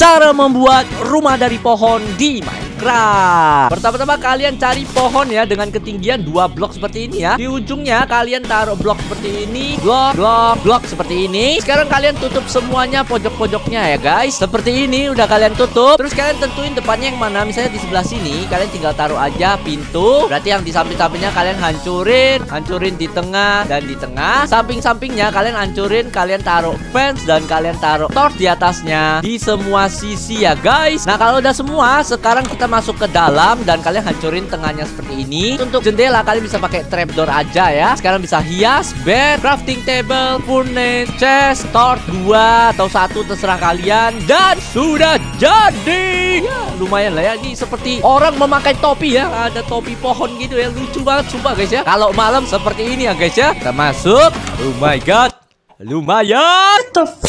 Cara membuat rumah dari pohon di Minecraft. Pertama-tama kalian cari pohon ya dengan ketinggian 2 blok seperti ini ya. Di ujungnya kalian taruh blok seperti ini, blok seperti ini. Sekarang kalian tutup semuanya pojok-pojoknya ya guys. Seperti ini udah kalian tutup. Terus kalian tentuin depannya yang mana. Misalnya di sebelah sini kalian tinggal taruh aja pintu. Berarti yang di samping-sampingnya kalian hancurin, hancurin di tengah dan di tengah. Samping-sampingnya kalian hancurin, kalian taruh fence dan kalian taruh torch di atasnya di semua sisi ya guys. Nah kalau udah semua, sekarang kita masuk ke dalam dan kalian hancurin tengahnya seperti ini. Untuk jendela kalian bisa pakai trapdoor aja ya. Sekarang bisa hias bed, crafting table, furnace, chest, torch 2 atau 1 terserah kalian. Dan sudah jadi ya, lumayan lah ya. Ini seperti orang memakai topi ya. Ada topi pohon gitu ya, lucu banget sumpah guys ya. Kalau malam seperti ini ya guys ya. Kita masuk. Oh my god, lumayan.